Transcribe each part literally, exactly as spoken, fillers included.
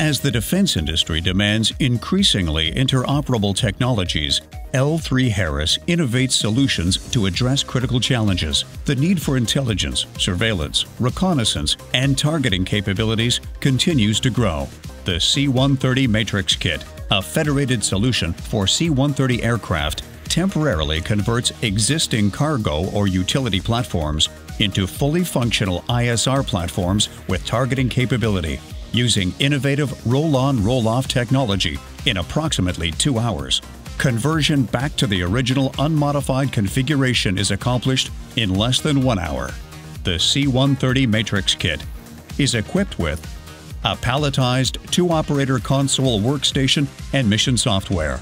As the defense industry demands increasingly interoperable technologies, L three Harris innovates solutions to address critical challenges. The need for intelligence, surveillance, reconnaissance, and targeting capabilities continues to grow. The C one thirty MatriX Kit, a federated solution for C one thirty aircraft, temporarily converts existing cargo or utility platforms into fully functional I S R platforms with targeting capability, using innovative roll-on, roll-off technology in approximately two hours. Conversion back to the original unmodified configuration is accomplished in less than one hour. The C one thirty MatriX Kit is equipped with a palletized two-operator console workstation and mission software,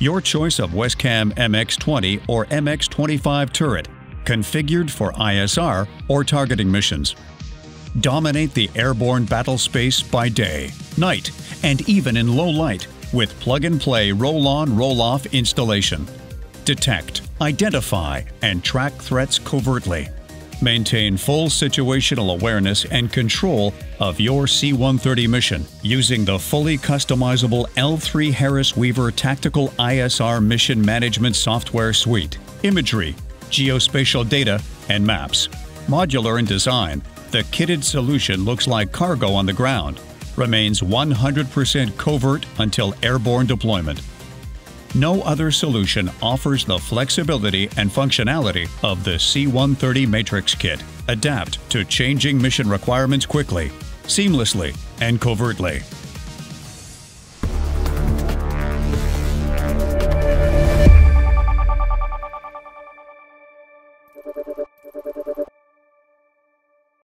your choice of Wescam M X twenty or M X twenty-five turret, configured for I S R or targeting missions. Dominate the airborne battle space by day, night, and even in low light with plug-and-play roll-on, roll-off installation. Detect, identify, and track threats covertly. Maintain full situational awareness and control of your C one thirty mission using the fully customizable L three Harris Weaver Tactical I S R Mission Management Software Suite, imagery, geospatial data, and maps. Modular in design, the kitted solution looks like cargo on the ground, remains one hundred percent covert until airborne deployment. No other solution offers the flexibility and functionality of the C one thirty MatriX Kit. Adapt to changing mission requirements quickly, seamlessly, and covertly.